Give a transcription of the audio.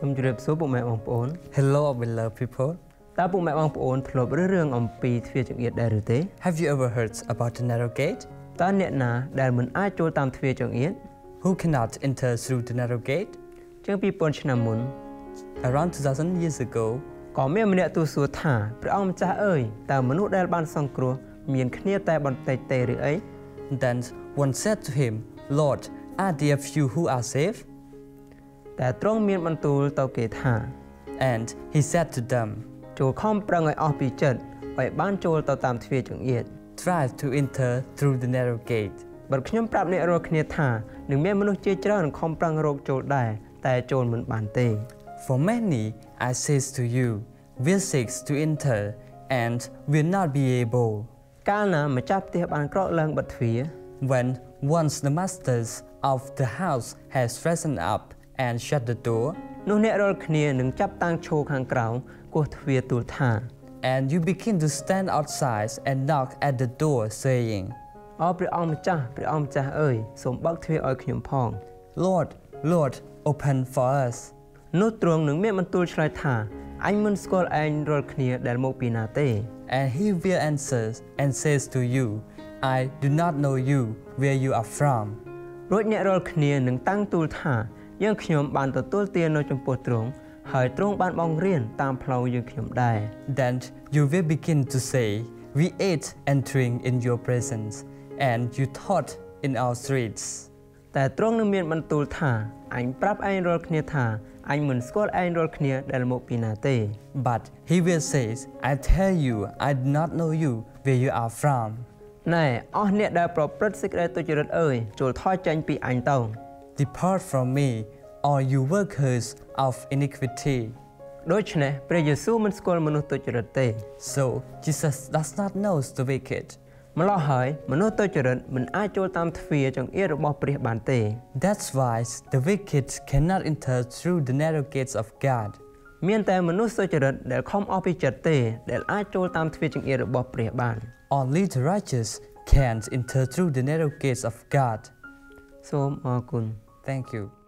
Hello, beloved people. Have you ever heard about the narrow gate? Who cannot enter through the narrow gate? Around 2,000 years ago, then one said to him, Lord, are there few who are saved? And he said to them, try to enter through the narrow gate. For many, I say to you, will seek to enter and will not be able. When once the masters of the house has risen up and shut the door, and you begin to stand outside and knock at the door, saying, Lord, Lord, open for us. And he will answer and says to you, I do not know you, where you are from. Then you will begin to say, we ate and drank in your presence, and you taught in our streets. But he will say, I tell you, I do not know you, where you are from. Depart from me, all you workers of iniquity. So Jesus does not know the wicked. That's why the wicked cannot enter through the narrow gates of God. Only the righteous can enter through the narrow gates of God. So, thank you.